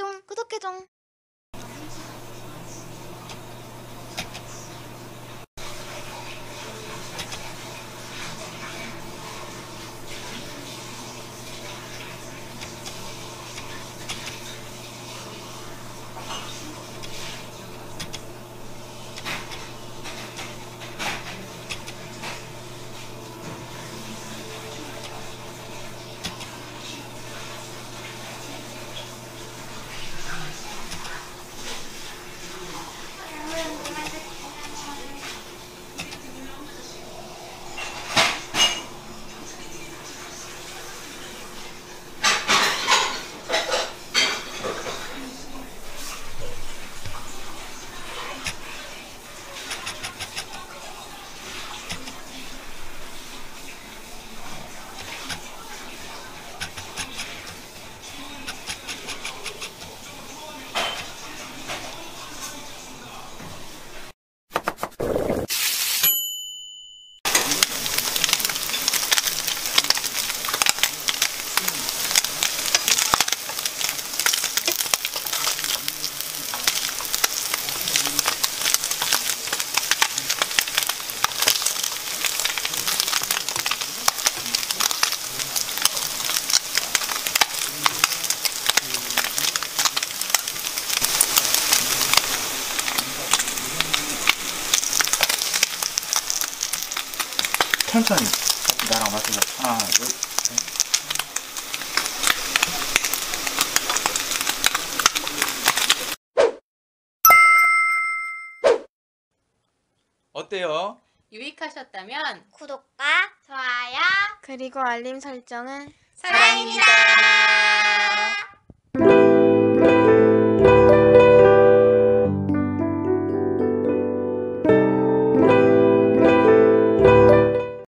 구독해줘, 구독해줘. 천천히 나랑 맞춰서 하나 둘 셋. 어때요? 유익하셨다면 구독과 좋아요 그리고 알림 설정은 사랑입니다.